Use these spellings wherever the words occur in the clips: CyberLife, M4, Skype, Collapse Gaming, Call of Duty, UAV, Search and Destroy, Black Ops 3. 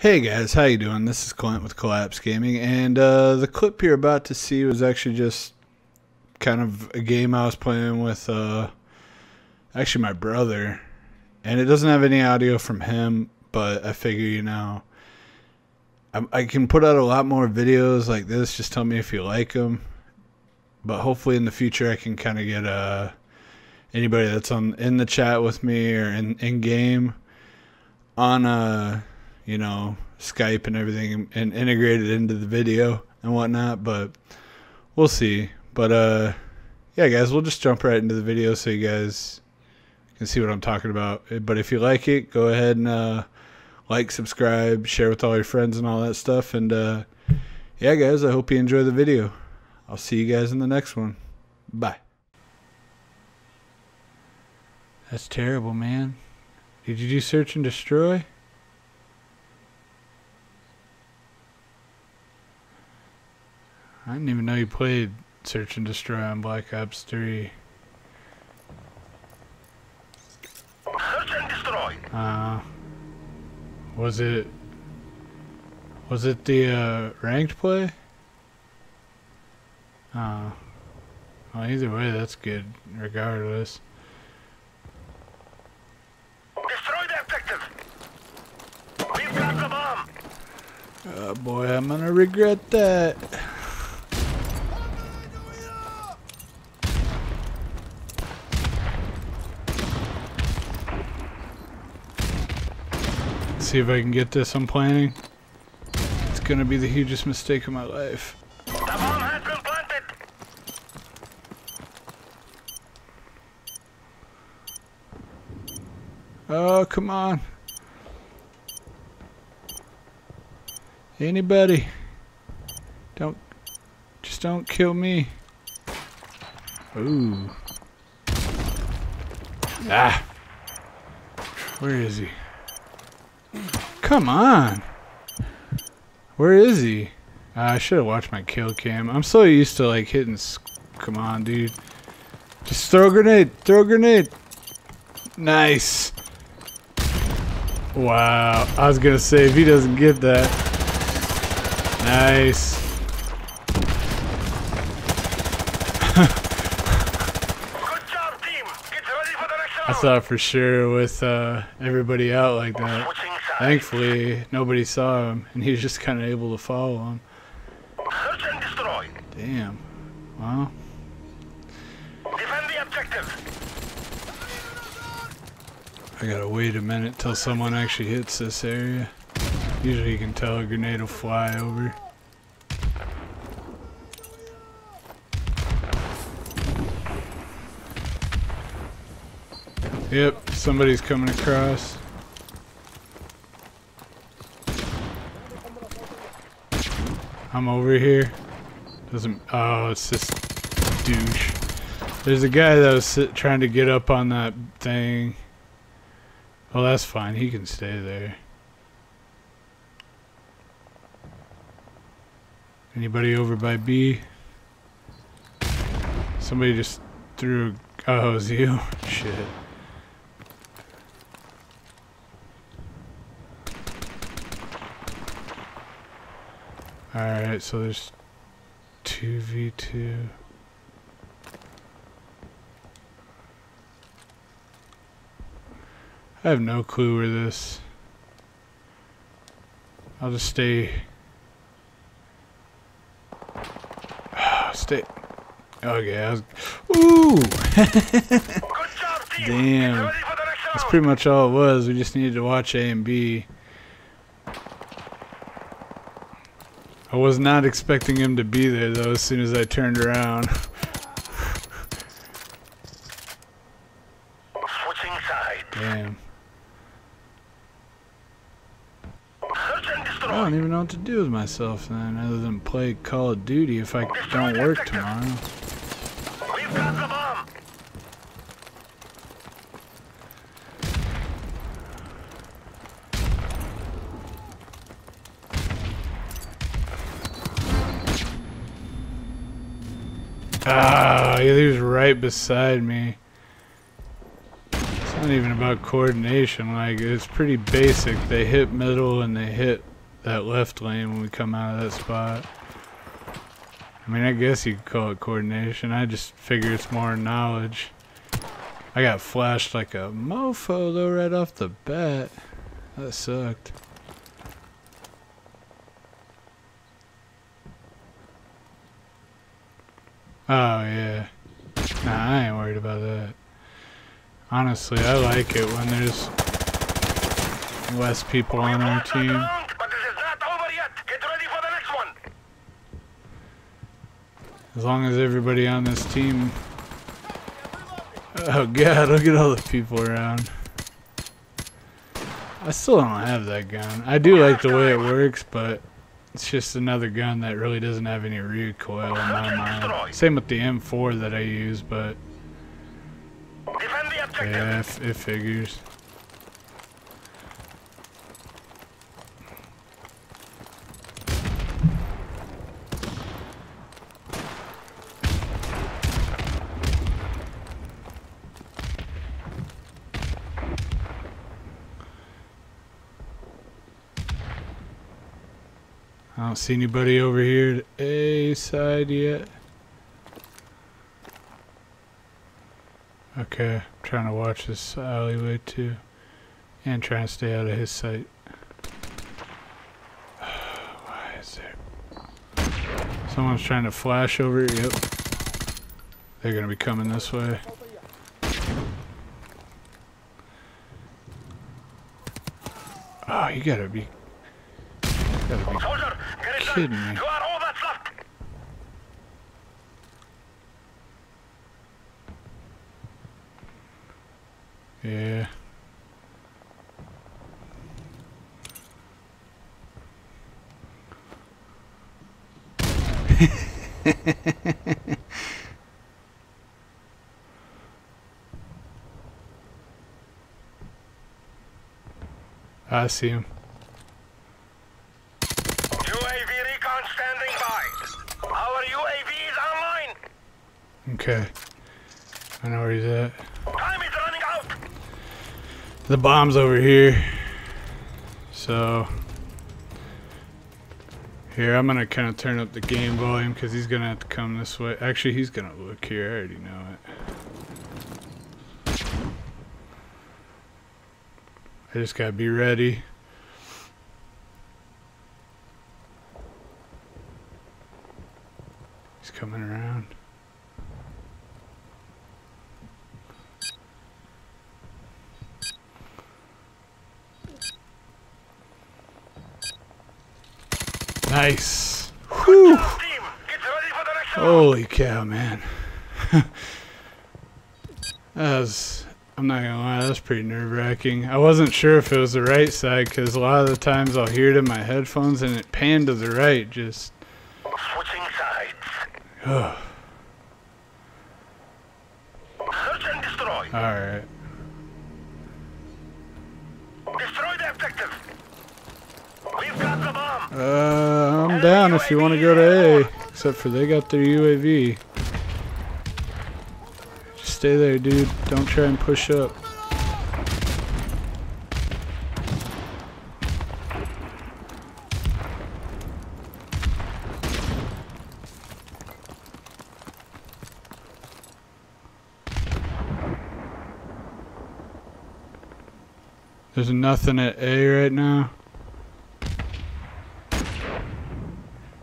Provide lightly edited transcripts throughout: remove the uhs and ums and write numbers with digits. Hey guys, how you doing? This is Clint with Collapse Gaming, and the clip you're about to see was actually just kind of a game I was playing with actually my brother, and it doesn't have any audio from him, but I figure, you know, I can put out a lot more videos like this. Just tell me if you like them, but hopefully in the future I can kind of get anybody that's in the chat with me or in game on you know, Skype and everything, and integrate it into the video and whatnot, but we'll see. But yeah guys, we'll just jump right into the video so you guys can see what I'm talking about. But if you like it, go ahead and like, subscribe, share with all your friends and all that stuff, and yeah guys, I hope you enjoy the video. I'll see you guys in the next one. Bye. That's terrible, man. Did you do Search and Destroy? I didn't even know you played Search and Destroy on Black Ops 3. Search and Destroy. Was it the ranked play? Well, either way, that's good, regardless. Destroy the objective. We've got the bomb. Oh boy, I'm gonna regret that. See if I can get this. I'm planning. It's gonna be the hugest mistake of my life. The bomb has been planted. Oh, come on. Anybody. Just don't kill me. Ooh. Ah. Where is he? Come on! Where is he? I should have watched my kill cam. I'm so used to like hitting. Come on, dude. Just throw a grenade! Throw a grenade! Nice! Wow. I was gonna say, if he doesn't get that. Nice! Good job, team! Get ready for the next round. I thought for sure with everybody out like that. Thankfully, nobody saw him, and he was just kind of able to follow him. Search and destroy. Damn. Well. Defend the objective. I gotta wait a minute till someone actually hits this area. Usually you can tell a grenade will fly over. Yep, somebody's coming across. I'm over here. Doesn't. Oh, it's this douche. There's a guy that was trying to get up on that thing. Oh, that's fine. He can stay there. Anybody over by B? Somebody just threw. Oh, it was you. Shit. Alright, so there's 2v2. I have no clue where this. I'll just stay. Stay. Okay, I was. Ooh! Damn. That's pretty much all it was. We just needed to watch A and B. I was not expecting him to be there, though, as soon as I turned around. Switching side. Damn. I don't even know what to do with myself, then, other than play Call of Duty if I don't work tomorrow. We've got the bomb. Ah, he was right beside me. So not even about coordination, like it's pretty basic. They hit middle and they hit that left lane when we come out of that spot. I mean, I guess you could call it coordination. I just figure it's more knowledge. I got flashed like a mofo though right off the bat. That sucked. Oh yeah. Nah, I ain't worried about that. Honestly, I like it when there's less people on our team. But this is not over yet. Get ready for the next one. As long as everybody on this team... Oh god, look at all the people around. I still don't have that gun. I do like the way it works, but it's just another gun that really doesn't have any recoil in my mind. Same with the M4 that I use, but... Yeah, it figures. I don't see anybody over here to A side yet. Okay, I'm trying to watch this alleyway too, and trying to stay out of his sight. Why is there? Someone's trying to flash over. Yep, they're gonna be coming this way. Oh, you gotta be kidding me. Yeah. I see him. UAV recon standing by. Our UAV is online. Okay. I know where he's at. The bomb's over here, so here I'm gonna kind of turn up the game volume because he's gonna have to come this way. Actually, he's gonna look here. I already know it. I just gotta be ready. He's coming around. Nice. Whew. Holy cow, man. I'm not gonna lie, that's pretty nerve-wracking. I wasn't sure if it was the right side because a lot of the times I'll hear it in my headphones and it panned to the right. Just switching sides. Search and destroy. All right. Destroy the objective. We've got the bomb. I'm down if you want to go to A, except for they got their UAV. Just stay there, dude. Don't try and push up. There's nothing at A right now.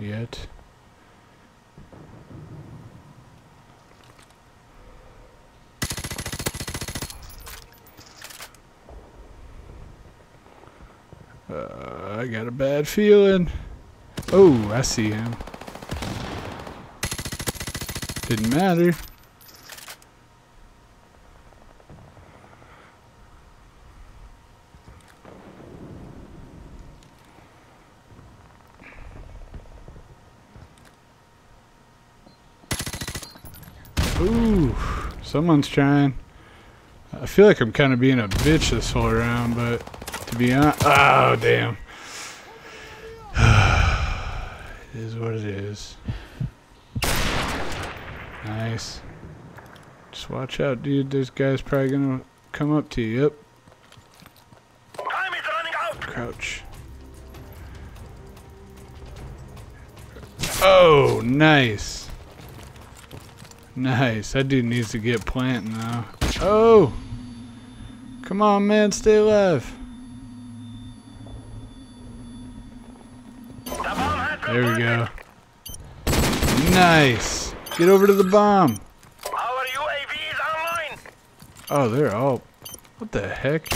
Yet. I got a bad feeling. Oh, I see him. Didn't matter. Ooh, someone's trying. I feel like I'm kind of being a bitch this whole round, but to be honest, oh damn, it is what it is. Nice. Just watch out, dude. This guy's probably gonna Come up to you, yep. Time is running out. Crouch. Oh, nice. Nice. That dude needs to get planting now. Oh! Come on, man, stay alive. There we go. Nice. Get over to the bomb. Our UAV is online. Oh, they're all. What the heck?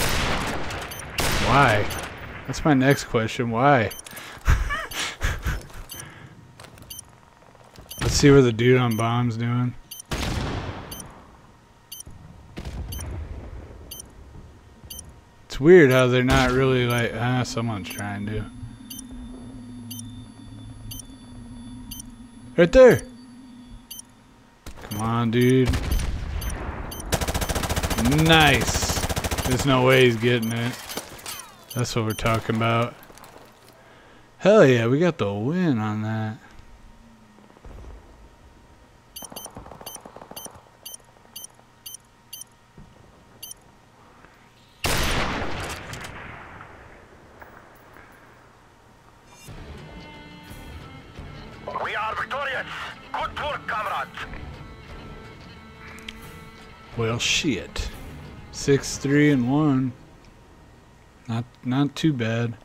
Why? That's my next question. Why? Let's see what the dude on bomb's doing. It's weird how they're not really like, ah, someone's trying to. Right there! Come on, dude. Nice! There's no way he's getting it. That's what we're talking about. Hell yeah, we got the win on that. We are victorious. Good work, comrades. Well, shit. 6, 3, and 1. Not too bad.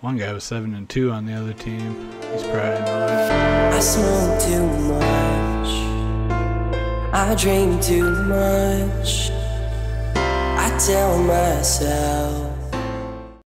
One guy was 7 and 2 on the other team. He's probably not. I smoked too much. I dream too much. I tell myself.